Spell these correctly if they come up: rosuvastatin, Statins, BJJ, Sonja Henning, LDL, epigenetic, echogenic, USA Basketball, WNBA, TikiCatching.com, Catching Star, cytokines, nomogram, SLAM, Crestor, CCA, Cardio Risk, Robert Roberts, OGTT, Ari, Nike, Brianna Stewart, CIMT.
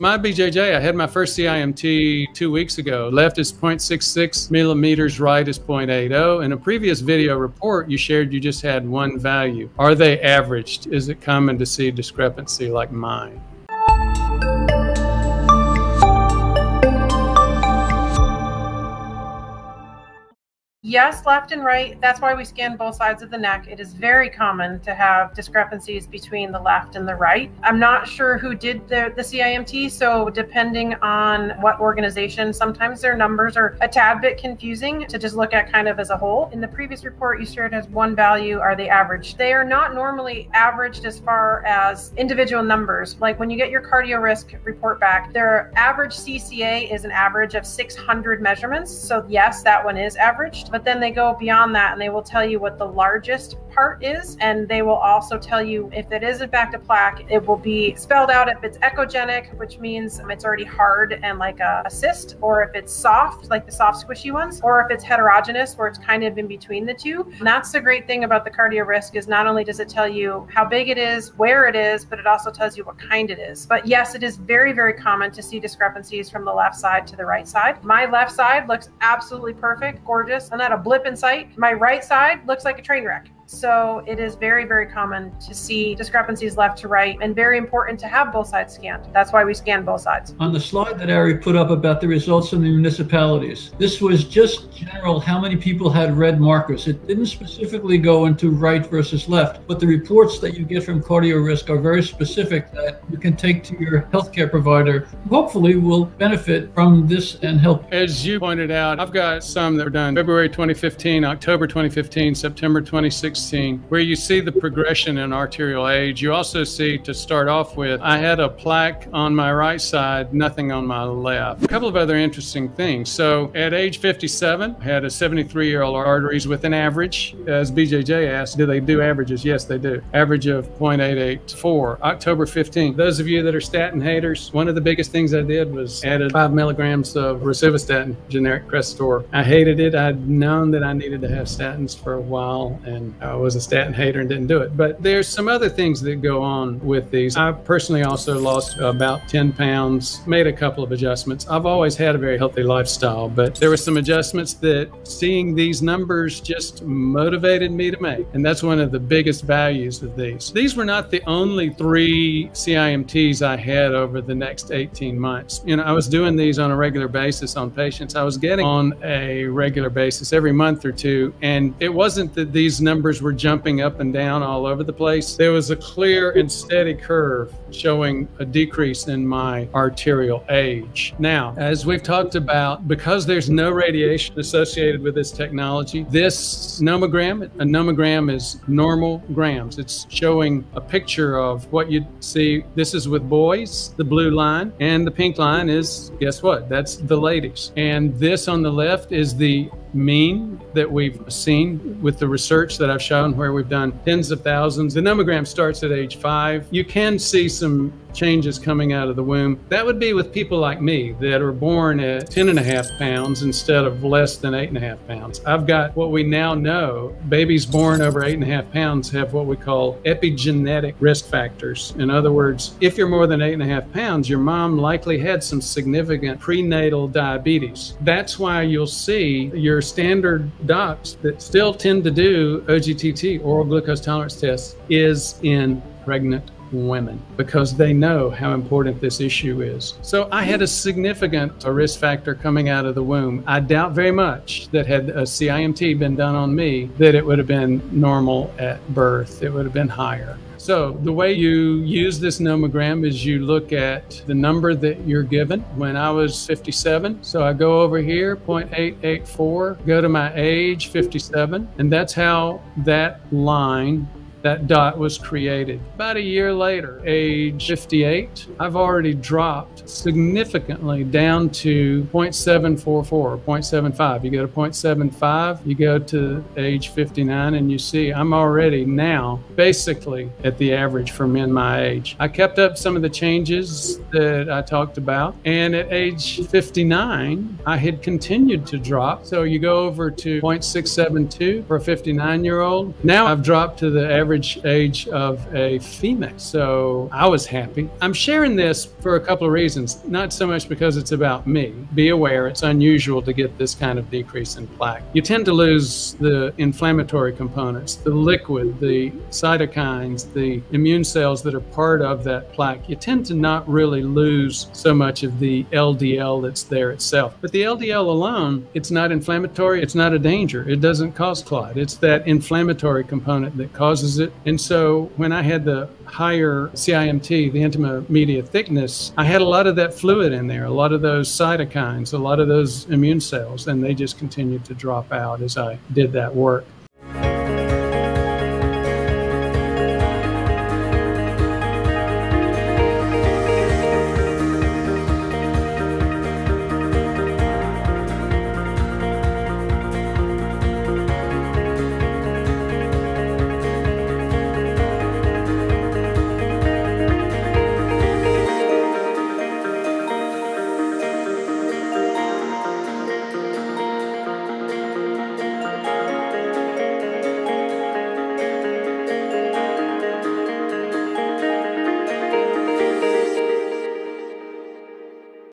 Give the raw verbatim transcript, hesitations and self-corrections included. My B J J, I had my first C I M T two weeks ago. Left is zero point six six millimeters, right is zero point eight zero. In a previous video report, you shared you just had one value. Are they averaged? Is it common to see discrepancy like mine? Yes, left and right. That's why we scan both sides of the neck. It is very common to have discrepancies between the left and the right. I'm not sure who did the, the C I M T, so depending on what organization, sometimes their numbers are a tad bit confusing to just look at kind of as a whole. In the previous report, you shared as one value, are they averaged? They are not normally averaged as far as individual numbers. Like when you get your cardio risk report back, their average C C A is an average of six hundred measurements. So yes, that one is averaged. But then they go beyond that and they will tell you what the largest part is. And they will also tell you if it is in fact a plaque, it will be spelled out if it's echogenic, which means it's already hard and like a, a cyst, or if it's soft, like the soft squishy ones, or if it's heterogeneous, where it's kind of in between the two. And that's the great thing about the cardio risk is not only does it tell you how big it is, where it is, but it also tells you what kind it is. But yes, it is very, very common to see discrepancies from the left side to the right side. My left side looks absolutely perfect, gorgeous. And not a blip in sight. My right side looks like a train wreck. So it is very, very common to see discrepancies left to right, and very important to have both sides scanned. That's why we scan both sides. On the slide that Ari put up about the results from the municipalities, this was just general how many people had red markers. It didn't specifically go into right versus left, but the reports that you get from Cardio Risk are very specific that you can take to your healthcare provider, who hopefully will benefit from this and help. As you pointed out, I've got some that were done February twenty fifteen, October twenty fifteen, September twenty sixteen, where you see the progression in arterial age. You also see, to start off with, I had a plaque on my right side, nothing on my left. A couple of other interesting things. So at age fifty-seven, I had a seventy-three-year-old arteries with an average. As B J J asked, do they do averages? Yes, they do. Average of zero point eight eight four. October fifteenth. Those of you that are statin haters, one of the biggest things I did was added five milligrams of rosuvastatin, generic Crestor. I hated it. I'd known that I needed to have statins for a while, and I was a statin hater and didn't do it. But there's some other things that go on with these. I personally also lost about ten pounds, made a couple of adjustments. I've always had a very healthy lifestyle, but there were some adjustments that seeing these numbers just motivated me to make. And that's one of the biggest values of these. These were not the only three C I M Ts I had over the next eighteen months. You know, I was doing these on a regular basis on patients. I was getting on a regular basis every month or two. And it wasn't that these numbers were jumping up and down all over the place. There was a clear and steady curve showing a decrease in my arterial age. Now, as we've talked about, because there's no radiation associated with this technology, this nomogram, a nomogram is normal grams. It's showing a picture of what you'd see. This is with boys, the blue line, and the pink line is, guess what? That's the ladies. And this on the left is the mean that we've seen with the research that I've shown, where we've done tens of thousands. The nomogram starts at age five. You can see some changes coming out of the womb. That would be with people like me that are born at ten and a half pounds instead of less than eight and a half pounds. I've got what we now know, babies born over eight and a half pounds have what we call epigenetic risk factors. In other words, if you're more than eight and a half pounds, your mom likely had some significant prenatal diabetes. That's why you'll see your standard docs that still tend to do O G T T, oral glucose tolerance tests, is in pregnant women, because they know how important this issue is. So I had a significant risk factor coming out of the womb. I doubt very much that had a C I M T been done on me, that it would have been normal at birth. It would have been higher. So the way you use this nomogram is you look at the number that you're given. When I was fifty-seven, so I go over here, zero point eight eight four, go to my age, fifty-seven, and that's how that line, that dot, was created. About a year later, age fifty-eight, I've already dropped significantly down to zero point seven four four or zero point seven five. You go to zero point seven five, you go to age fifty-nine, and you see I'm already now basically at the average for men my age. I kept up some of the changes that I talked about, and at age fifty-nine, I had continued to drop. So you go over to zero point six seven two for a fifty-nine-year-old. Now I've dropped to the average average age of a female. So I was happy. I'm sharing this for a couple of reasons, not so much because it's about me. Be aware, it's unusual to get this kind of decrease in plaque. You tend to lose the inflammatory components, the liquid, the cytokines, the immune cells that are part of that plaque. You tend to not really lose so much of the L D L that's there itself. But the L D L alone, it's not inflammatory, it's not a danger. It doesn't cause clot. It's that inflammatory component that causes it. And so when I had the higher C I M T, the intima media thickness, I had a lot of that fluid in there, a lot of those cytokines, a lot of those immune cells, and they just continued to drop out as I did that work.